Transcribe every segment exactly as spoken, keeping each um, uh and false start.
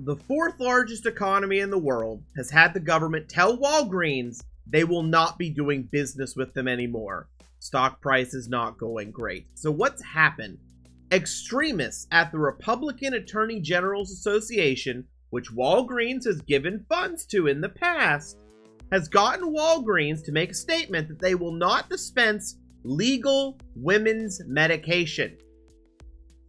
The fourth largest economy in the world has had the government tell Walgreens they will not be doing business with them anymore. Stock price is not going great. So what's happened? Extremists at the Republican Attorney General's Association, which Walgreens has given funds to in the past, has gotten Walgreens to make a statement that they will not dispense legal women's medication.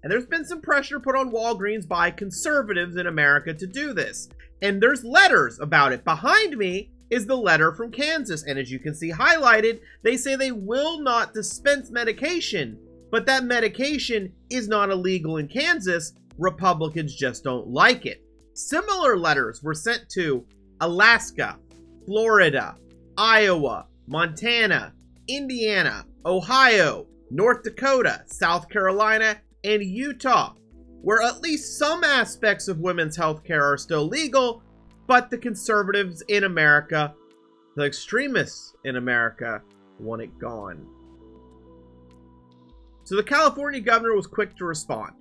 And there's been some pressure put on Walgreens by conservatives in America to do this. And there's letters about it. Behind me is the letter from Kansas. And as you can see highlighted, they say they will not dispense medication, but that medication is not illegal in Kansas. Republicans just don't like it. Similar letters were sent to Alaska, Florida, Iowa, Montana, Indiana, Ohio, North Dakota, South Carolina, and Utah, where at least some aspects of women's health care are still legal, but the conservatives in America, the extremists in America, want it gone. So the California governor was quick to respond.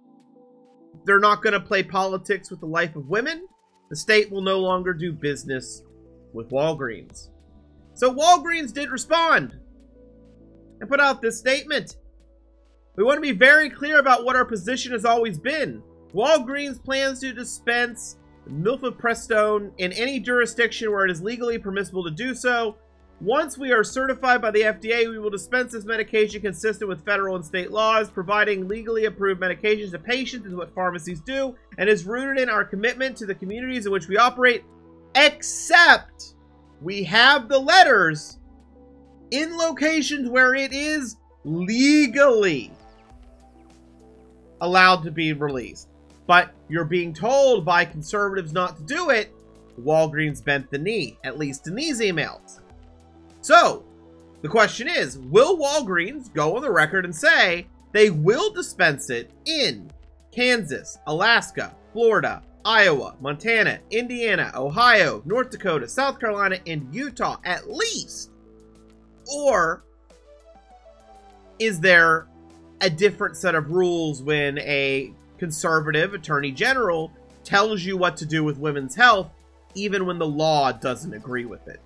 They're not going to play politics with the life of women. The state will no longer do business with Walgreens. So Walgreens did respond and put out this statement. We want to be very clear about what our position has always been. Walgreens plans to dispense Mifepristone in any jurisdiction where it is legally permissible to do so. Once we are certified by the F D A, we will dispense this medication consistent with federal and state laws. Providing legally approved medications to patients is what pharmacies do and is rooted in our commitment to the communities in which we operate. Except we have the letters in locations where it is legally allowed to be released. But you're being told by conservatives not to do it. Walgreens bent the knee, at least in these emails. So the question is, will Walgreens go on the record and say they will dispense it in Kansas, Alaska, Florida, Iowa, Montana, Indiana, Ohio, North Dakota, South Carolina, and Utah at least? Or is there a different set of rules when a conservative attorney general tells you what to do with women's health, even when the law doesn't agree with it?